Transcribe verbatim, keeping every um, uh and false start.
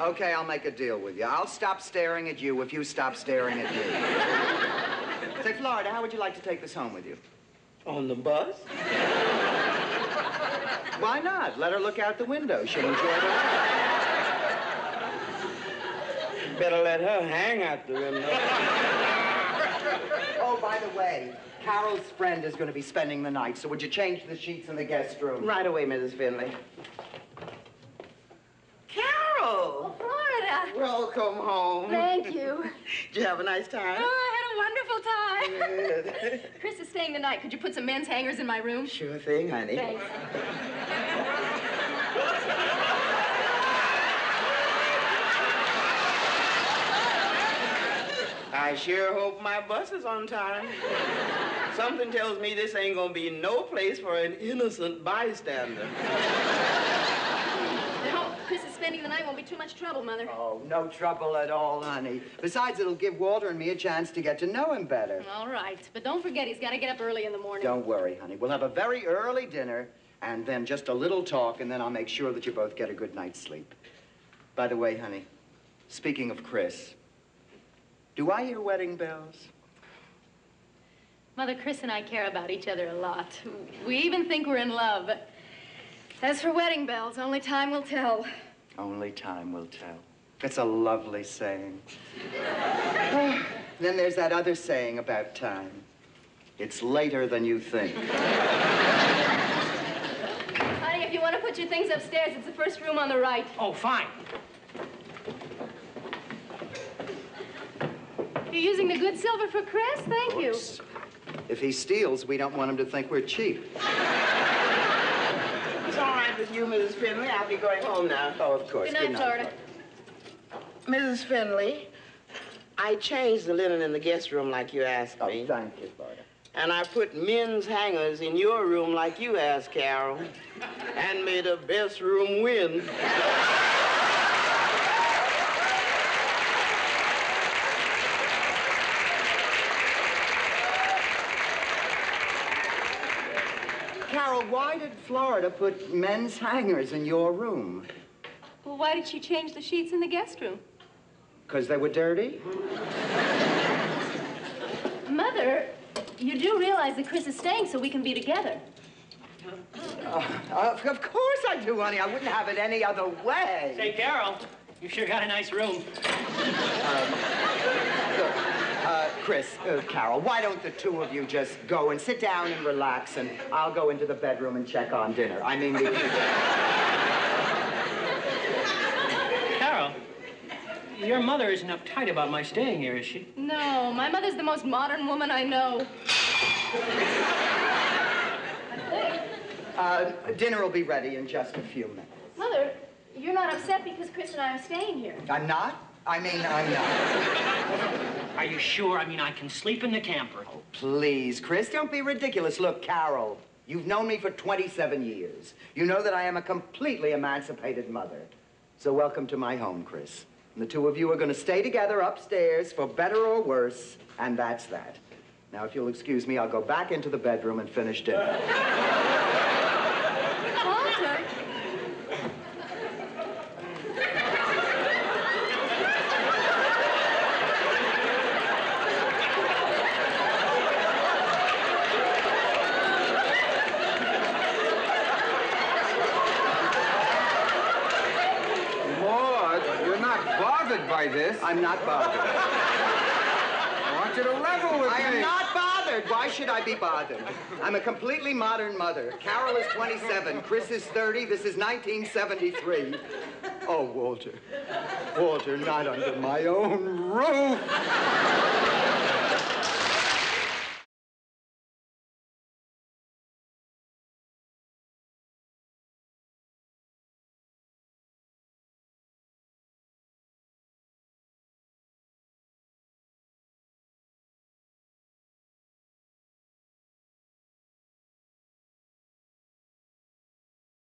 Okay, I'll make a deal with you. I'll stop staring at you if you stop staring at me. Say, Florida, how would you like to take this home with you? On the bus? Why not? Let her look out the window. She'll enjoy the ride. Better let her hang out the window. Oh, by the way, Carol's friend is going to be spending the night, so would you change the sheets in the guest room? Right away, Missus Finley. Carol! Oh, Florida! Welcome home. Thank you. Did you have a nice time? Oh, I had a wonderful time. Good. Chris is staying the night. Could you put some men's hangers in my room? Sure thing, honey. Thanks. I sure hope my bus is on time. Something tells me this ain't gonna be no place for an innocent bystander. No, Chris is spending the night won't be too much trouble, Mother. Oh, no trouble at all, honey. Besides, it'll give Walter and me a chance to get to know him better. All right, but don't forget he's gotta get up early in the morning. Don't worry, honey. We'll have a very early dinner and then just a little talk, and then I'll make sure that you both get a good night's sleep. By the way, honey, speaking of Chris, do I hear wedding bells? Mother, Chris and I care about each other a lot. We even think we're in love. But as for wedding bells, only time will tell. Only time will tell. That's a lovely saying. Oh, then there's that other saying about time. It's later than you think. Honey, if you want to put your things upstairs, it's the first room on the right. Oh, fine. You're using the good silver for Chris? Thank you. If he steals, we don't want him to think we're cheap. It's all right with you, Missus Finley. I'll be going home now. Oh, of course. Good night, Florida. Missus Finley, I changed the linen in the guest room like you asked me. Oh, thank you, Florida. And I put men's hangers in your room like you asked, Carol. And made the best room win. Carol, why did Florida put men's hangers in your room? Well, why did she change the sheets in the guest room? Because they were dirty? Mother, you do realize that Chris is staying so we can be together. Uh, of course I do, honey. I wouldn't have it any other way. Say, Carol, you sure got a nice room. um, Uh, Chris, uh, Carol, why don't the two of you just go and sit down and relax, and I'll go into the bedroom and check on dinner. I mean, the... Carol, your mother isn't uptight about my staying here, is she? No, my mother's the most modern woman I know. uh, dinner will be ready in just a few minutes. Mother, you're not upset because Chris and I are staying here. I'm not? I mean, I'm not. Are you sure? I mean, I can sleep in the camper. Oh, please, Chris, don't be ridiculous. Look, Carol, you've known me for twenty-seven years. You know that I am a completely emancipated mother. So welcome to my home, Chris. And the two of you are going to stay together upstairs for better or worse, and that's that. Now, if you'll excuse me, I'll go back into the bedroom and finish dinner. Walter. By this. I'm not bothered. I want you to level with me. I am not bothered. Why should I be bothered? I'm a completely modern mother. Carol is twenty-seven. Chris is thirty. This is nineteen seventy-three. Oh, Walter. Walter, not under my own roof.